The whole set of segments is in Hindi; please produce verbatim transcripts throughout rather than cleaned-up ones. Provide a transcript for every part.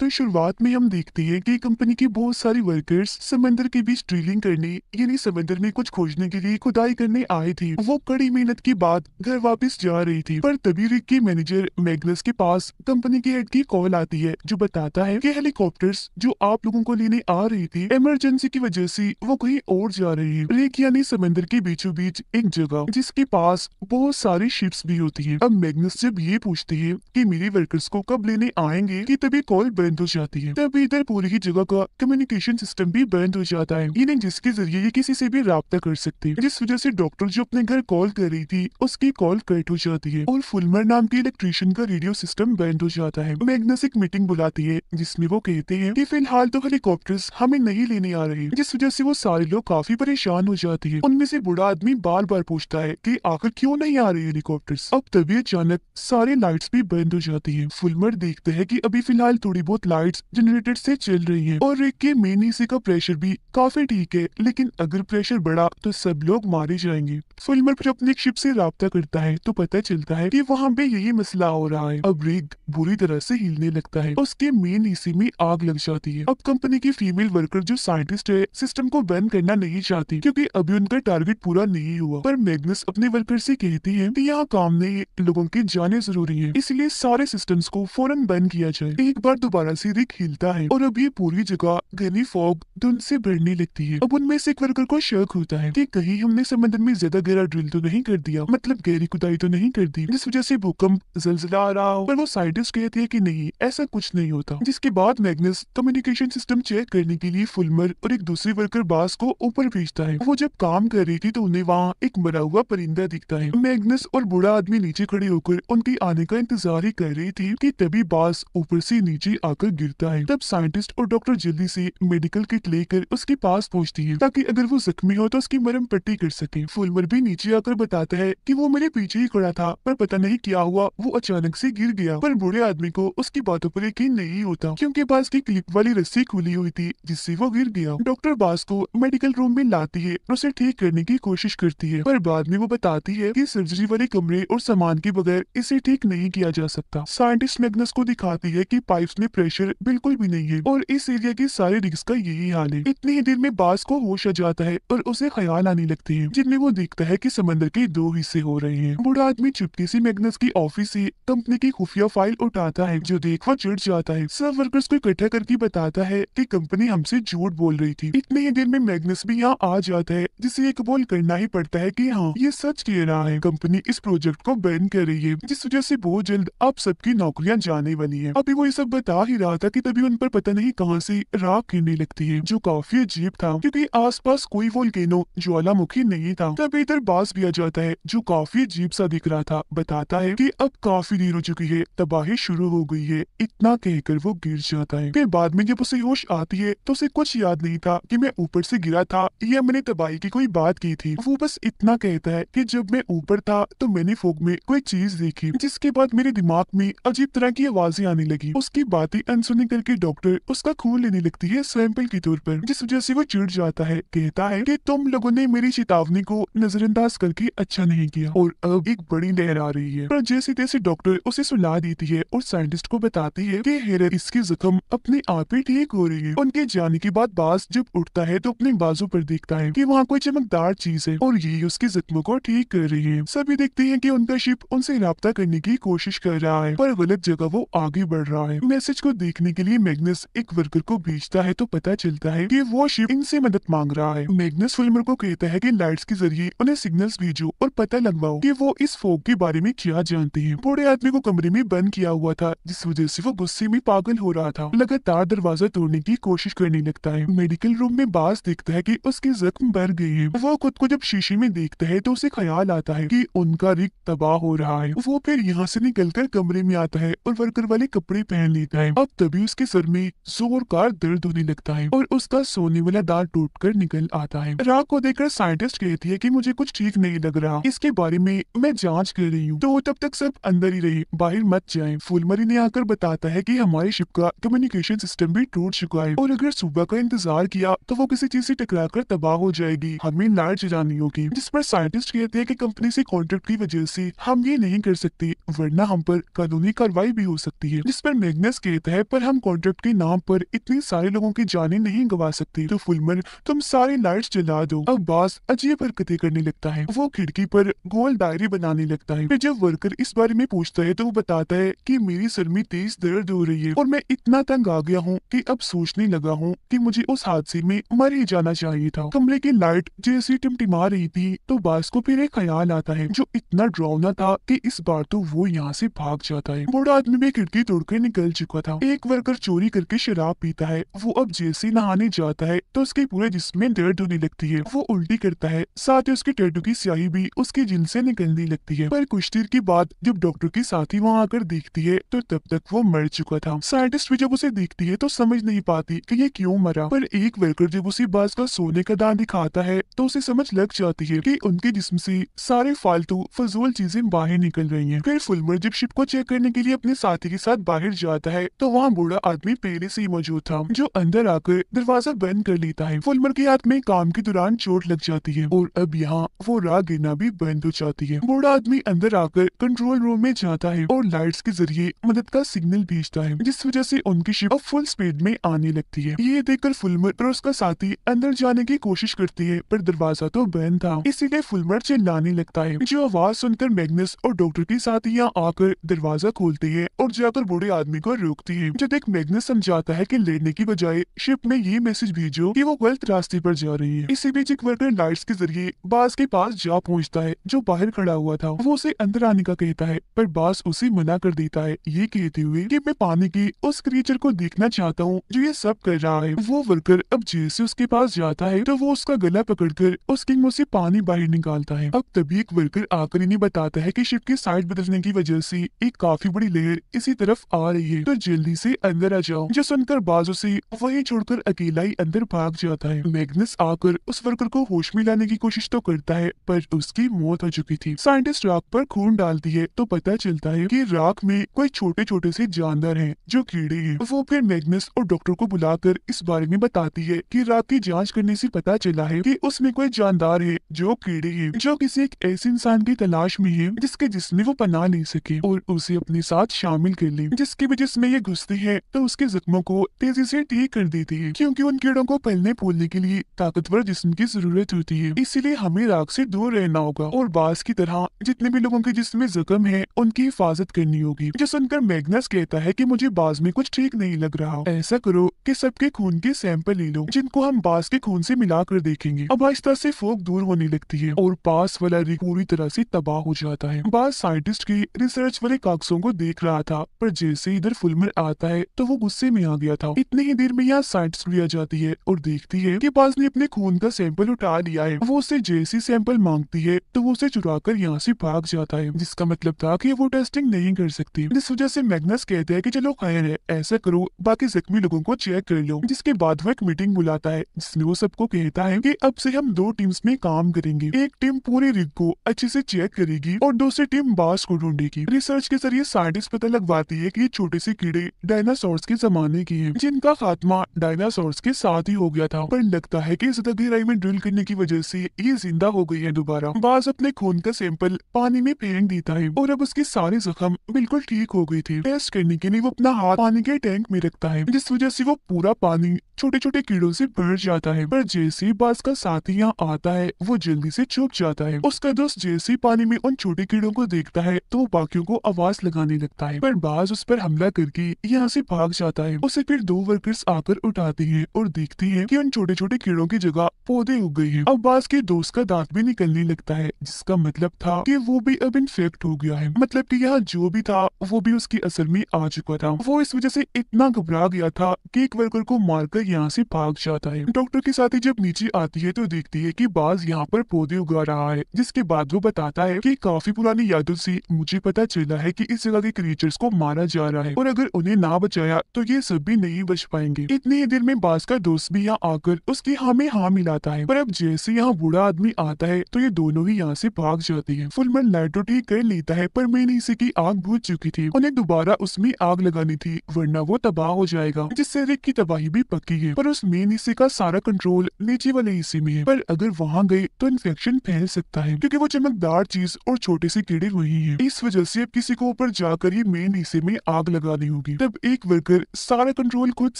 तो शुरुआत में हम देखते हैं कि कंपनी के बहुत सारे वर्कर्स समंदर के बीच ड्रिलिंग करने यानी समंदर में कुछ खोजने के लिए खुदाई करने आए थे। वो कड़ी मेहनत के बाद घर वापस जा रही थी, पर तभी रिग के मैनेजर मैग्नस के पास कंपनी के हेड की कॉल आती है जो बताता है कि हेलीकॉप्टर्स जो आप लोगों को लेने आ रही थी इमरजेंसी की वजह से वो कहीं और जा रही है। रिग यानी समंदर के बीचों बीच एक जगह जिसके पास बहुत सारी शिप्स भी होती है। अब मैग्नस जब ये पूछती है कि मेरे वर्कर्स को कब लेने आएंगे कि तभी कॉल हो जाती है। तभी इधर पूरी ही जगह का कम्युनिकेशन सिस्टम भी बंद हो जाता है, यानी जिसके जरिए ये किसी से भी राब्ता कर सकते हैं। जिस वजह से डॉक्टर जो अपने घर कॉल कर रही थी उसकी कॉल कट हो जाती है और फुलमर नाम के इलेक्ट्रीशियन का रेडियो सिस्टम बंद हो जाता है। मैग्नस एक मीटिंग बुलाती है जिसमें वो कहते हैं कि फिलहाल तो हेलीकॉप्टर्स हमें नहीं लेने आ रहे, जिस वजह से वो सारे लोग काफी परेशान हो जाती है। उनमें से बूढ़ा आदमी बार बार पूछता है कि आखिर क्यों नहीं आ रही हेलीकॉप्टर्स। अब तभी अचानक सारे लाइट्स भी बंद हो जाती है। फुलमर देखते है कि अभी फिलहाल थोड़ी लाइट्स जनरेटर से चल रही है और रिग के मेन हिस्से का प्रेशर भी काफी ठीक है, लेकिन अगर प्रेशर बढ़ा तो सब लोग मारे जाएंगे। फुलमर फिर अपनी शिप से राब्ता करता है तो पता चलता है कि वहाँ पे यही मसला हो रहा है। अब रिग बुरी तरह से हिलने लगता है, उसके मेन हिस्से में आग लग जाती है। अब कंपनी की फीमेल वर्कर जो साइंटिस्ट है सिस्टम को बंद करना नहीं चाहती क्योंकि अभी उनका टारगेट पूरा नहीं हुआ, पर मैग्नस अपने वर्कर से कहती है कि यहाँ काम नहीं, लोगों की जाने जरूरी है, इसलिए सारे सिस्टम्स को फौरन बंद किया जाए। एक बार दोबारा से रिग हिलता है और अब ये पूरी जगह घनी फॉग धुंध से भरने लगती है। अब उनमें से एक वर्कर को शक होता है कि कहीं हमने समंदर में ज्यादा गहरा ड्रिल तो नहीं कर दिया, मतलब गहरी खुदाई तो नहीं कर दी जिस वजह से भूकंप जलजला आ रहा हो, पर वो साइंटिस्ट कहती है कि नहीं, ऐसा कुछ नहीं होता। जिसके बाद मैग्नस कम्युनिकेशन सिस्टम चेक करने के लिए फुलमर और एक दूसरे वर्कर बास को ऊपर भेजता है। वो जब काम कर रही थी तो उन्हें वहाँ एक मरा हुआ परिंदा दिखता है। मैग्नस और बूढ़ा आदमी नीचे खड़े होकर उनके आने का इंतजार ही कर रही थी कि तभी बास ऊपर से नीचे आकर गिरता है। तब साइंटिस्ट और डॉक्टर जल्दी से मेडिकल किट लेकर उसके पास पहुंचती है ताकि अगर वो जख्मी हो तो उसकी मरहम पट्टी कर सके। फुलमर भी नीचे आकर बताता है कि वो मेरे पीछे ही खड़ा था, पर पता नहीं क्या हुआ, वो अचानक से गिर गया। पर बूढ़े आदमी को उसकी बातों पर यकीन नहीं होता क्योंकि बास की क्लिप वाली रस्सी खुली हुई थी जिससे वो गिर गया। डॉक्टर बास को मेडिकल रूम में लाती है और उसे ठीक करने की कोशिश करती है, पर बाद में वो बताती है कि सर्जरी वाले कमरे और सामान के बगैर इसे ठीक नहीं किया जा सकता। साइंटिस्ट मैग्नस को दिखाती है कि पाइप्स में प्रेशर बिल्कुल भी नहीं है और इस एरिया के सारे रिग्स का यही हाल है। इतनी ही देर में बास को होश आ जाता है और उसे ख्याल आने लगते हैं जिनमें वो देखता है कि समंदर के दो हिस्से हो रहे हैं। बूढ़ा आदमी चुपके से मैग्नस की ऑफिस से कंपनी की खुफिया फाइल उठाता है जो देख वो चिढ़ जाता है। सब वर्कर्स को इकट्ठा करके बताता है कि कंपनी हमसे झूठ बोल रही थी। इतनी ही देर में मैग्नस भी यहाँ आ जाता है जिसे एक बोल करना ही पड़ता है कि हाँ, ये सच कह रहा है, कंपनी इस प्रोजेक्ट को बैन कर रही है जिस वजह से बहुत जल्द आप सबकी नौकरियाँ जाने वाली है। अभी वो सब बता ही रहा था कि तभी उन पर पता नहीं कहां से राख गिरने लगती है जो काफी अजीब था क्योंकि आसपास कोई वोल्केनो ज्वालामुखी नहीं था। तभी इधर बास भी आ जाता है जो काफी अजीब सा दिख रहा था, बताता है कि अब काफी देर हो चुकी है, तबाही शुरू हो गई है। इतना कहकर वो गिर जाता है। फिर बाद में जब उसे होश आती है तो उसे कुछ याद नहीं था कि मैं ऊपर से गिरा था या मैंने तबाही की कोई बात की थी। वो बस इतना कहता है कि जब मैं ऊपर था तो मैंने फॉग में कोई चीज देखी, जिसके बाद मेरे दिमाग में अजीब तरह की आवाजें आने लगी। उसकी बातें अनसुनी करके डॉक्टर उसका खून लेने लगती है सैंपल के तौर पर, जिस वजह से वो चिढ़ जाता है। कहता है कि तुम लोगों ने मेरी चेतावनी को नजरअंदाज करके अच्छा नहीं किया और अब एक बड़ी लहर आ रही है। पर जैसे तैसे डॉक्टर उसे सुला देती है और साइंटिस्ट को बताती है कि हेरर इसकी जख्म अपने आप ही ठीक हो रही है। उनके जाने के बाद बास जब उठता है तो अपने बाजू पर देखता है कि वहाँ कोई चमकदार चीज है और ये उसके जख्मों को ठीक कर रही है। सभी देखते हैं कि उनका शिप उनसे राब्ता करने की कोशिश कर रहा है, पर गलत जगह वो आगे बढ़ रहा है। मैसेज को देखने के लिए मैग्नस एक वर्कर को भेजता है तो पता चलता है कि वो शिप इनसे मदद मांग रहा है। मैग्नस फुलमर को कहता है कि लाइट्स के जरिए उन्हें सिग्नल्स भेजो और पता लगवाओ कि वो इस फॉग के बारे में क्या जानते हैं। बूढ़े आदमी को कमरे में बंद किया हुआ था जिस वजह से वो गुस्से में पागल हो रहा था, लगातार दरवाजा तोड़ने की कोशिश करने लगता है। मेडिकल रूम में बास देखता है कि उसके जख्म भर गए हैं। वो खुद को जब शीशे में देखता है तो उसे ख्याल आता है कि उनका रिग तबाह हो रहा है। वो फिर यहाँ से निकलकर कमरे में आता है और वर्कर वाले कपड़े पहन लेता है। अब तभी उसके सर में जोरदार दर्द होने लगता है और उसका सोने वाला दांत टूटकर निकल आता है। राग को देखकर साइंटिस्ट कहती है कि मुझे कुछ ठीक नहीं लग रहा, इसके बारे में मैं जांच कर रही हूँ। तो तब तक सब अंदर ही रही, बाहर मत जाएं। फुलमरी ने आकर बताता है कि हमारी शिप का कम्युनिकेशन सिस्टम भी टूट चुका है और अगर सुबह का इंतजार किया तो वो किसी चीज से टकरा कर तबाह हो जाएगी, हमें लाइट जलानी होगी। जिस पर साइंटिस्ट कहते हैं कि कंपनी से कॉन्ट्रैक्ट की वजह से हम ये नहीं कर सकते, वरना हम पर कानूनी कार्रवाई भी हो सकती है। जिस पर मैग्नस कहता है पर हम कॉन्ट्रैक्ट के नाम पर इतने सारे लोगों की जाने नहीं गवा सकते, तो फुलमर तुम सारे लाइट्स जला दो। अब बास अजीब हरकतें करने लगता है, वो खिड़की पर गोल दायरे बनाने लगता है। फिर जब वर्कर इस बारे में पूछता है तो वो बताता है कि मेरी सर में तेज दर्द हो रही है और मैं इतना तंग आ गया हूँ कि अब सोचने लगा हूँ कि मुझे उस हादसे में मर ही जाना चाहिए था। कमरे की लाइट जैसी टिमटिमा रही थी तो बास को फिर एक ख्याल आता है जो इतना डरावना था कि इस बार तो वो यहाँ से भाग जाता है। बूढ़ा आदमी भी खिड़की तोड़कर निकल चुका था। एक वर्कर चोरी करके शराब पीता है, वो अब जैसे नहाने जाता है तो उसके पूरे जिस्म में दर्द होने लगती है, वो उल्टी करता है, साथ ही उसके टैटू की स्याही भी उसके जिल्द से निकलने लगती है। पर कुछ देर के बाद जब डॉक्टर की साथी वहाँ आकर देखती है तो तब तक वो मर चुका था। साइंटिस्ट भी जब उसे देखती है तो समझ नहीं पाती कि ये क्यों मरा, पर एक वर्कर जब उसे बास का सोने का दांत दिखाता है तो उसे समझ लग जाती है कि उनके जिस्म से सारे फालतू फजूल चीजें बाहर निकल रही हैं। फिर फुलमर जब शिप को चेक करने के लिए अपने साथी के साथ बाहर जाता है तो वहाँ बूढ़ा आदमी पहले से ही मौजूद था जो अंदर आकर दरवाजा बंद कर लेता है। फुलमर के हाथ में काम के दौरान चोट लग जाती है और अब यहाँ वो राह गिरना भी बंद हो जाती है। बूढ़ा आदमी अंदर आकर कंट्रोल रूम में जाता है और लाइट्स के जरिए मदद का सिग्नल भेजता है, जिस वजह से उनकी शिप अब फुल स्पीड में आने लगती है। ये देखकर फुलमर और उसका साथी अंदर जाने की कोशिश करती है पर दरवाजा तो बंद था, इसीलिए फुलमर चिल्लाने लगता है, जो आवाज सुनकर मैग्नस और डॉक्टर के साथी यहाँ आकर दरवाजा खोलती है और जाकर बूढ़े आदमी को रोकती है। जब एक मैग्नस समझाता है कि लेने की बजाय शिप में ये मैसेज भेजो कि वो गलत रास्ते पर जा रही है। इसी बीच एक वर्कर लाइट्स के जरिए बास के पास जा पहुँचता है जो बाहर खड़ा हुआ था, वो उसे अंदर आने का कहता है पर बास उसे मना कर देता है, ये कहते हुए कि मैं पानी की उस क्रीचर को देखना चाहता हूँ जो ये सब कर रहा है। वो वर्कर अब जैसे उसके पास जाता है तो वो उसका गला पकड़कर उसके मुँह से पानी बाहर निकालता है। अब तभी एक वर्कर आकर इन्हें बताता है कि शिप की साइड बदलने की वजह से एक काफी बड़ी लहर इसी तरफ आ रही है, तो जल्दी से अंदर आ जाओ। जो सुनकर बास उसे वहीं छोड़कर अकेला ही अंदर भाग जाता है। मैग्नस आकर उस वर्कर को होश में लाने की कोशिश तो करता है पर उसकी मौत हो चुकी थी। साइंटिस्ट राख पर खून डालती है तो पता चलता है कि राख में कोई छोटे छोटे से जानदार हैं जो कीड़े हैं। वो फिर मैग्नस और डॉक्टर को बुलाकर इस बारे में बताती है कि राख की जांच करने से पता चला है कि उसमें कोई जानदार है जो कीड़े हैं, जो किसी एक ऐसे इंसान की तलाश में है जिसके जिसमें वो पनाह ले सके और उसे अपने साथ शामिल कर ले। जिसकी वजह से ये घुसती है तो उसके जख्मों को तेजी से ठीक कर देती है, क्योंकि उन कीड़ों को फैलने फूलने के लिए ताकतवर जिस्म की जरूरत होती है। इसीलिए हमें राख से दूर रहना होगा और बास की तरह जितने भी लोगों के जिस्म में जख्म है उनकी हिफाजत करनी होगी। जो सुनकर मैग्नस कहता है कि मुझे बास में कुछ ठीक नहीं लग रहा, ऐसा करो कि सबके खून के सैंपल ले लो जिनको हम बास के खून से मिलाकर देखेंगे। अब आहिस्ता से फोक दूर होने लगती है और बास वाला रिग पूरी तरह से तबाह हो जाता है। बास साइंटिस्ट की रिसर्च वाले कागजों को देख रहा था पर जैसे इधर फुलमर आता है तो वो गुस्से में आ गया था। इतनी ही देर में यहाँ साइंटिस्ट भी आ जाती है और देखती है कि बास ने अपने खून का सैंपल उठा लिया है। वो उसे जैसी सैंपल मांगती है तो वो उसे चुरा कर यहाँ से भाग जाता है, जिसका मतलब था कि वो टेस्टिंग नहीं कर सकती। इस वजह से मैग्नस कहते हैं कि चलो खैर है, ऐसा करो बाकी जख्मी लोगों को चेक कर लो। जिसके बाद वो एक मीटिंग बुलाता है जिसमें वो सबको कहता है कि अब से हम दो टीम्स में काम करेंगे, एक टीम पूरे रिग को अच्छे से चेक करेगी और दूसरी टीम बास को ढूंढेगी। रिसर्च के जरिए साइंटिस्ट पता लगवाती है कि ये छोटे से कीड़े डायनासोर्स के जमाने के हैं जिनका खात्मा डायनासोर्स के साथ ही हो गया था, पर लगता है कि ज्यादा गहराई में ड्रिल करने की वजह से ये जिंदा हो गई है दोबारा। बास अपने खून का सैंपल पानी में फेंक देता है और अब उसके सारे जख्म बिल्कुल ठीक हो गए थे। टेस्ट करने के लिए वो अपना हाथ पानी के टैंक में रखता है, जिस वजह से वो पूरा पानी छोटे छोटे कीड़ों से भर जाता है। पर जैसे बास का साथी यहाँ आता है वो जल्दी से छुप जाता है। उसका दोस्त जैसे पानी में उन छोटे कीड़ों को देखता है तो बाकियों को आवाज लगाने लगता है, पर बास उस पर हमला करके यहाँ से भाग जाता है। उसे फिर दो वर्कर्स आकर उठाते हैं और देखती है कि उन छोटे छोटे कीड़ों की जगह पौधे उग गए हैं। अब बास के दोस्त का दांत भी निकलने लगता है, जिसका मतलब था कि वो भी अब इन्फेक्ट हो गया है, मतलब कि यहाँ जो भी था वो भी उसकी असर में आ चुका था। वो इस वजह से इतना घबरा गया था कि एक वर्कर को मारकर यहाँ से भाग जाता है। डॉक्टर के साथ ही जब नीचे आती है तो देखती है कि बास यहाँ पर पौधे उगा रहा है, जिसके बाद वो बताता है कि काफी पुरानी यादों से मुझे पता चला है कि इस जगह के क्रीचर्स को मारा जा रहा है और अगर उन्हें ना बचाया तो ये सब भी नहीं बच पाएंगे। इतनी ही देर में बास का दोस्त भी यहाँ आकर उसकी हाँ में हाँ मिलाता है, पर अब जैसे यहाँ बूढ़ा आदमी आता है तो ये दोनों ही यहाँ से भाग जाते हैं। फुलमर लाइटर ठीक कर लेता है, पर मैंने इसी की आग बुझ चुकी थी, उन्हें दोबारा उसमें आग लगानी थी वरना वो तबाह हो जाएगा, जिससे रिक की तबाही भी पक्की है। पर उस मेन हिस्से का सारा कंट्रोल नीचे वाले हिस्से में है, पर अगर वहाँ गए तो इन्फेक्शन फैल सकता है क्योंकि वो चमकदार चीज और छोटे से कीड़े वही है। इस वजह से अब किसी को ऊपर जाकर ये मेन हिस्से में आग लगानी होगी। तब एक वर्कर सारा कंट्रोल खुद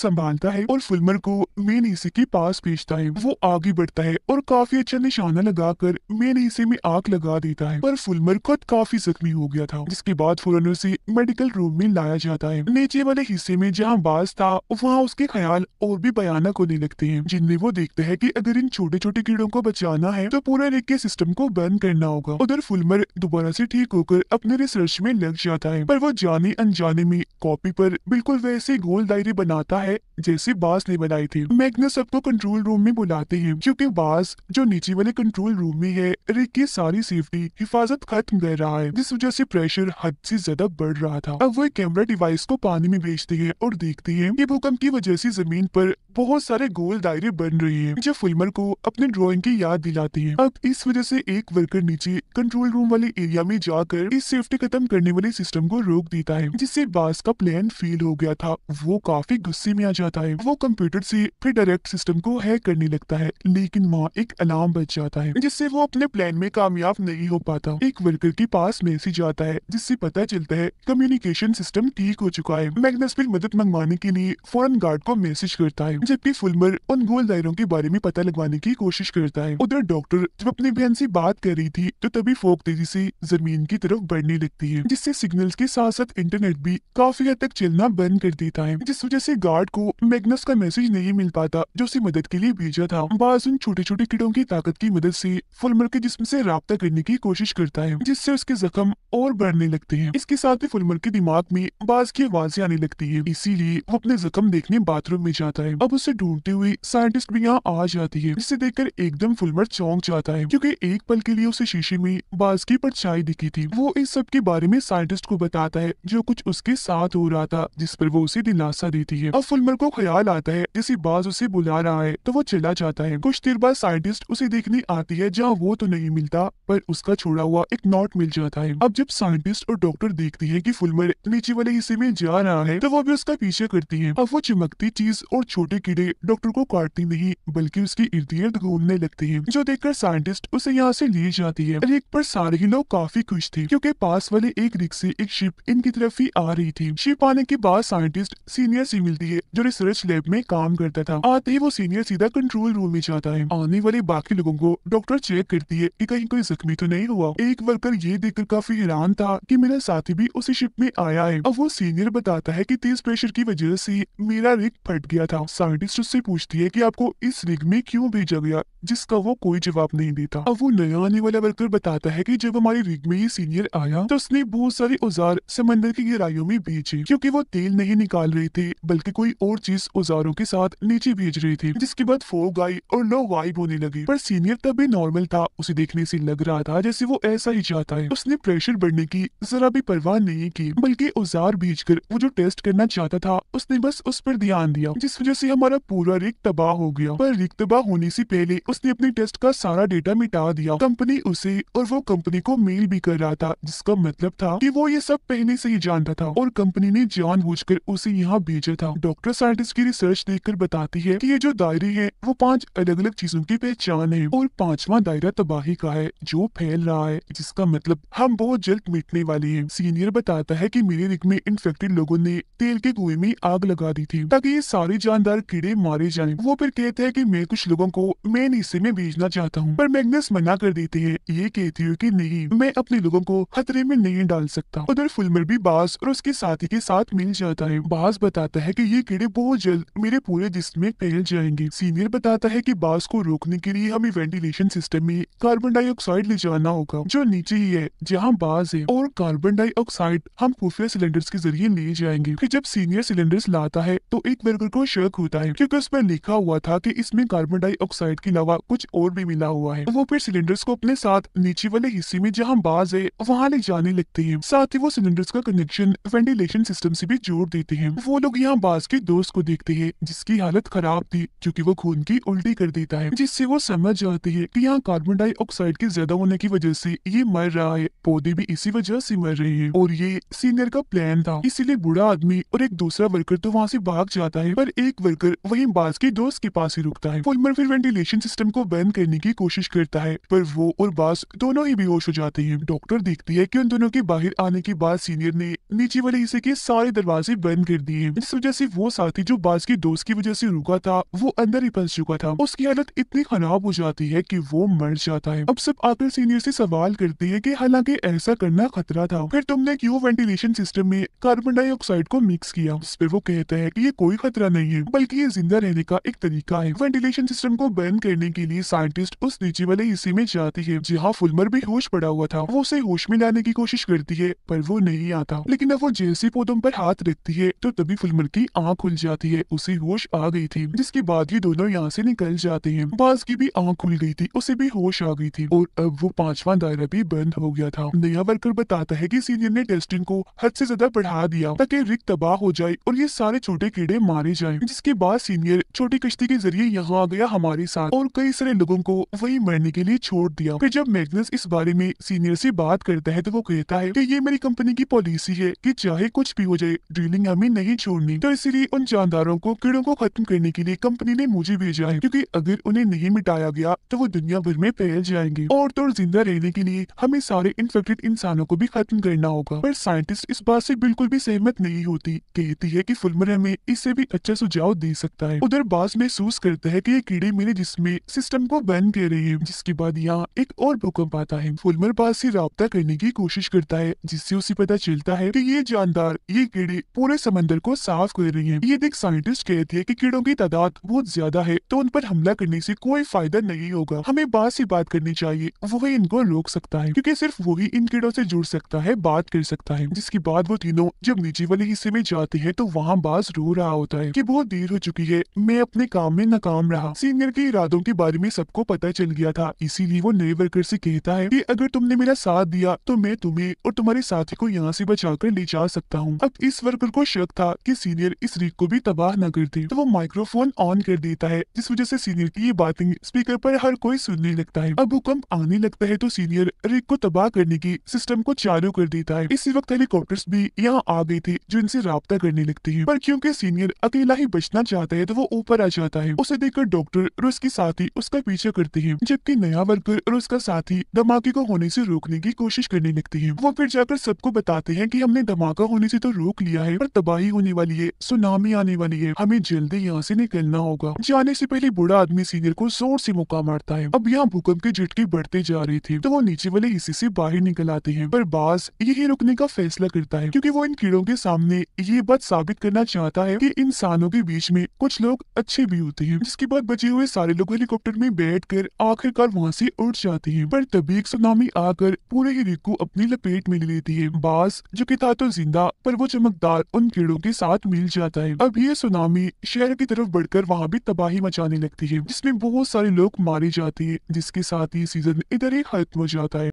संभालता है और फुलमर को मेन हिस्से के पास भेजता है। वो आगे बढ़ता है और काफी अच्छा निशाना लगाकर मेन हिस्से में आग लगा देता है, पर फुलमर खुद काफी जख्मी हो गया था, जिसके बाद फौरन उसे मेडिकल रूम में लाया जाता है। नीचे वाले हिस्से में जहाँ बास था वहाँ उसके ख्याल और भी भयानक होने लगते हैं, जिनमें वो देखते हैं कि अगर इन छोटे छोटे कीड़ों को बचाना है तो पूरा रिग के सिस्टम को बंद करना होगा। उधर फुलमर दोबारा से ठीक होकर अपने रिसर्च में लग जाता है, पर वो जाने अनजाने में कॉपी पर बिल्कुल वैसे गोल दायरे बनाता है जैसे बास ने बनाई थी। मैग्नस सबको कंट्रोल रूम में बुलाते हैं क्योंकि बास जो नीचे वाले कंट्रोल रूम में है रिग की सारी सेफ्टी हिफाजत खत्म कर रहा है, जिस वजह से प्रेशर हद से ज्यादा बढ़ रहा था। अब वो कैमरा डिवाइस को पानी में भेजते हैं और देखते हैं कि भूकंप की वजह से जमीन पर बहुत सारे गोल दायरे बन रहे हैं, जो फुलमर को अपने ड्राइंग की याद दिलाती है। अब इस वजह से एक वर्कर नीचे कंट्रोल रूम वाले एरिया में जाकर इस सेफ्टी खत्म करने वाले सिस्टम को रोक देता है, जिससे बास का प्लान फेल हो गया था। वो काफी गुस्से में आ जाता है, वो कंप्यूटर से फिर डायरेक्ट सिस्टम को हैक करने लगता है, लेकिन वहाँ एक अलार्म बज जाता है जिससे वो अपने प्लान में कामयाब नहीं हो पाता। एक वर्कर के पास मैसेज आता है जिससे पता चलता है कम्युनिकेशन सिस्टम ठीक हो चुका है। मैग्नस फिर मदद मंगवाने के लिए फौरन गार्ड को मैसेज करता है, जबकि फुलमर उन गोल दायरों के बारे में पता लगाने की कोशिश करता है। उधर डॉक्टर जब अपनी बहन से बात कर रही थी तो तभी फोक तेजी से जमीन की तरफ बढ़ने लगती है, जिससे सिग्नल्स के साथ साथ इंटरनेट भी काफी हद तक चलना बंद कर देता है, जिस वजह से गार्ड को मैग्नस का मैसेज नहीं मिल पाता जो उसे मदद के लिए भेजा था। बास उन छोटे छोटे कीड़ों की ताकत की मदद से फुलमर के जिस्म से राब्ता करने की कोशिश करता है, जिससे उसके जख्म और बढ़ने लगते हैं। इसके साथ ही फुलमर के दिमाग में बास की आवाजें आने लगती है, इसीलिए वो अपने जख्म देखने बाथरूम में जाता है। अब उसे ढूंढते हुए साइंटिस्ट भी यहाँ आ जाती है, जिसे देखकर एकदम फुलमर चौंक जाता है क्योंकि एक पल के लिए उसे शीशे में बास की परछाई दिखी थी। वो इस सब के बारे में साइंटिस्ट को बताता है जो कुछ उसके साथ हो रहा था, जिस पर वो उसे दिलासा देती है। अब फुलमर को ख्याल आता है जैसे बास उसे बुला रहा है तो वो चला जाता है। कुछ देर बाद साइंटिस्ट उसे देखने आती है, जहाँ वो तो नहीं मिलता पर उसका छोड़ा हुआ एक नोट मिल जाता है। अब जब साइंटिस्ट और डॉक्टर देखती है की फुलमर नीचे वाले हिस्से में जा रहा है तो वो भी उसका पीछा करती है। अब वो चमकती चीज और छोटे कीड़े डॉक्टर को काटती नहीं बल्कि उसके इर्द गिर्द घूमने लगती है, जो देखकर साइंटिस्ट उसे यहाँ से ले जाती है। रिग पर सारे ही लोग काफी खुश थे क्योंकि पास वाले एक रिग से एक शिप इनकी तरफ ही आ रही थी। शिप आने के बाद साइंटिस्ट सीनियर से मिलती है जो रिसर्च लैब में काम करता था। आते ही वो सीनियर सीधा कंट्रोल रूम में जाता है। आने वाले बाकी लोगों को डॉक्टर चेक करती है की कहीं कोई जख्मी तो नहीं हुआ। एक वर्कर ये देखकर काफी हैरान था की मेरा साथी भी उसी शिप में आया है। अब वो सीनियर बताता है की तेज प्रेशर की वजह से मेरा रिग फट गया था। साइंटिस्ट उससे पूछती है कि आपको इस रिग में क्यों भेजा गया, जिसका वो कोई जवाब नहीं देता। अब वो नया आने वाला वर्कर बताता है कि जब हमारे रिग में ये सीनियर आया तो उसने बहुत सारे औजार समंदर की गहराइयों में भेजे, क्योंकि वो तेल नहीं निकाल रहे थे बल्कि कोई और चीज औजारों के साथ नीचे भेज रहे थे, जिसके बाद फोग आई और लो वाइब होने लगी। पर सीनियर तब भी नॉर्मल था, उसे देखने से लग रहा था जैसे वो ऐसा ही चाहता है। उसने प्रेशर बढ़ने की जरा भी परवाह नहीं की, बल्कि औजार भेज कर वो जो टेस्ट करना चाहता था उसने बस उस पर ध्यान दिया, जिस वजह से हमारा पूरा रिग तबाह हो गया। पर रिग तबाह होने से पहले उसने अपने टेस्ट का सारा डेटा मिटा दिया। कंपनी उसे और वो कंपनी को मेल भी कर रहा था, जिसका मतलब था कि वो ये सब पहले से ही जानता था और कंपनी ने जानबूझकर उसे यहाँ भेजा था। डॉक्टर साइंटिस्ट की रिसर्च देखकर बताती है कि ये जो दायरे हैं वो पांच अलग अलग चीजों की पहचान है और पांचवा दायरा तबाही का है जो फैल रहा है, जिसका मतलब हम बहुत जल्द मिटने वाले है। सीनियर बताता है की मेरे रिग में इन्फेक्टेड लोगों ने तेल के कुएं में आग लगा दी थी ताकि ये सारे जानदार कीड़े मारे जाएं। वो फिर कहते हैं कि मैं कुछ लोगों को मेन हिस्से में भेजना चाहता हूँ, पर मैग्नस मना कर देते हैं, ये कहती है कि नहीं, मैं अपने लोगों को खतरे में नहीं डाल सकता। उधर फुलमर भी बास और उसके साथी के साथ मिल जाता है। बास बताता है कि ये कीड़े बहुत जल्द मेरे पूरे जिस्म में फैल जाएंगे। सीनियर बताता है कि बास को रोकने के लिए हमें वेंटिलेशन सिस्टम में कार्बन डाइऑक्साइड ले जाना होगा, जो नीचे ही है जहाँ बास है, और कार्बन डाइऑक्साइड हम खुफिया सिलेंडर्स के जरिए ले जाएंगे। फिर जब सीनियर सिलेंडर्स लाता है तो एक वर्कर को शक होता है कि गैस में लिखा हुआ था कि इसमें कार्बन डाइऑक्साइड के अलावा कुछ और भी मिला हुआ है। वो फिर सिलेंडर्स को अपने साथ नीचे वाले हिस्से में जहाँ बाज है वहाँ ले जाने लगते हैं। साथ ही वो सिलेंडर्स का कनेक्शन वेंटिलेशन सिस्टम से भी जोड़ देते हैं। वो लोग यहाँ बाज के दोस्त को देखते हैं जिसकी हालत खराब थी क्योंकि वो खून की उल्टी कर देता है, जिससे वो समझ जाते हैं कि यहाँ कार्बन डाइऑक्साइड के ज्यादा होने की वजह से ये मर रहा है, पौधे भी इसी वजह से मर रहे हैं और ये सीनियर का प्लान था। इसीलिए बूढ़ा आदमी और एक दूसरा वर्कर तो वहाँ से भाग जाता है पर एक वर्कर वहीं बाज के दोस्त के पास ही रुकता है। फुलमर फिर वेंटिलेशन सिस्टम को बंद करने की कोशिश करता है पर वो और बास दोनों ही बेहोश हो जाते हैं। डॉक्टर देखती है कि उन दोनों के बाहर आने के बाद सीनियर ने नीचे वाले हिस्से के सारे दरवाजे बंद कर दिए। इस वजह से वो साथी जो बास के दोस्त की वजह से रुका था वो अंदर ही फंस चुका था। उसकी हालत इतनी खराब हो जाती है कि वो मर जाता है। अब सब आकर सीनियर से सवाल करते हैं कि हालांकि ऐसा करना खतरा था फिर तुमने क्यों वेंटिलेशन सिस्टम में कार्बन डाइऑक्साइड को मिक्स किया। इस पर वो कहता है कि ये कोई खतरा नहीं है बल्कि ये जिंदा रहने का एक तरीका है। वेंटिलेशन सिस्टम को बंद करने के लिए साइंटिस्ट उस नीचे वाले हिस्से में जाती है जहाँ फुलमर भी होश पड़ा हुआ था। वो उसे होश में लाने की कोशिश करती है पर वो नहीं आता, लेकिन अब वो जैसे पौधों पर हाथ रखती है तो तभी फुलमर की आँख खुल जाती है, उसे होश आ गई थी जिसके बाद ये दोनों यहाँ से निकल जाते हैं। बाज की भी आँख खुल गई थी, उसे भी होश आ गई थी और अब वो पांचवा दायरा भी बंद हो गया था। नया वर्कर बताता है कि सीनियर ने टेस्टिंग को हद से ज्यादा बढ़ा दिया ताकि रिग तबाह हो जाए और ये सारे छोटे कीड़े मारे जाएं। जिसके बाद सीनियर छोटी कश्ती के जरिए यहाँ आ गया हमारे साथ और कई सारे लोगों को वही मरने के लिए छोड़ दिया। फिर जब मैग्नस इस बारे में सीनियर से बात करता है तो वो कहता है कि ये मेरी कंपनी की पॉलिसी है कि चाहे कुछ भी हो जाए ड्रिलिंग हमें नहीं छोड़नी, तो इसीलिए उन जानदारों को कीड़ों को खत्म करने के लिए कंपनी ने मुझे भेजा है क्योंकि अगर उन्हें नहीं मिटाया गया तो वो दुनिया भर में फैल जाएंगे और तो जिंदा रहने के लिए हमें सारे इन्फेक्टेड इंसानों को भी खत्म करना होगा। पर साइंटिस्ट इस बात से बिल्कुल भी सहमत नहीं होती, कहती है कि फुलमर हमें इससे भी अच्छा सुझाव दे सकता है। उधर बास महसूस करता है कि ये कीड़े मेरे जिसमें सिस्टम को बंद कर रहे हैं। जिसके बाद यहाँ एक और भूकंप आता है। फुलमर बास से राब्ता करने की कोशिश करता है जिससे उसे पता चलता है कि ये जानदार ये कीड़े पूरे समंदर को साफ कर रहे हैं। ये देख साइंटिस्ट कहती है कि कीड़ों की तादाद बहुत ज्यादा है तो उन पर हमला करने से कोई फायदा नहीं होगा, हमें बास से बात करनी चाहिए, वही इनको रोक सकता है क्योंकि सिर्फ वही इन कीड़ों से जुड़ सकता है, बात कर सकता है। जिसके बाद वो तीनों जब नीचे वाले हिस्से में जाते हैं तो वहाँ बास रो रहा होता है कि बहुत देर हो चुकी है, मैं अपने काम में नाकाम रहा। सीनियर के इरादों के बारे में सबको पता चल गया था इसीलिए वो नए वर्कर से कहता है कि अगर तुमने मेरा साथ दिया तो मैं तुम्हें और तुम्हारे साथी को यहाँ से बचाकर ले जा सकता हूँ। अब इस वर्कर को शक था कि सीनियर इस रिग को भी तबाह न कर दे तो वो माइक्रोफोन ऑन कर देता है जिस वजह से सीनियर की ये बातें स्पीकर पर हर कोई सुनने लगता है। अब भूकंप आने लगता है तो सीनियर रिग को तबाह करने की सिस्टम को चालू कर देता है। इसी वक्त हेलीकॉप्टर्स भी यहाँ आ गए थे जो इनसे राब्ता करने लगते हैं पर क्योंकि सीनियर अकेला ही बचना चाहता है तो वो ऊपर आ जाता है। उसे देखकर डॉक्टर और उसके साथी उसका पीछा करते हैं जबकि नया वर्कर और उसका साथी धमाके को होने से रोकने की कोशिश करने लगती है। वो फिर जाकर सबको बताते हैं कि हमने धमाका होने से तो रोक लिया है पर तबाही होने वाली है, सुनामी आने वाली है, हमें जल्दी यहाँ से निकलना होगा। जाने से पहले बूढ़ा आदमी सीनियर को जोर से मुक्का मारता है। अब यहाँ भूकंप के झटके बढ़ते जा रहे थे तो वो नीचे वाले हिस्से से बाहर निकल आते हैं पर बास यही रुकने का फैसला करता है क्योंकि वो इन कीड़ों के सामने ये बात साबित करना चाहता है कि इंसानों के बीच में कुछ लोग अच्छे भी होते हैं। जिसके बाद बचे हुए सारे लोग हेलीकॉप्टर में बैठकर आखिरकार वहाँ से उठ जाते हैं पर तभी एक सुनामी आकर पूरे ही रिग को अपनी लपेट में ले लेती है। बास जो कि था तो जिंदा पर वो चमकदार उन कीड़ों के साथ मिल जाता है। अब ये सुनामी शहर की तरफ बढ़कर वहाँ भी तबाही मचाने लगती है जिसमें बहुत सारे लोग मारे जाते हैं जिसके साथ ही सीजन इधर ही खत्म हो जाता है।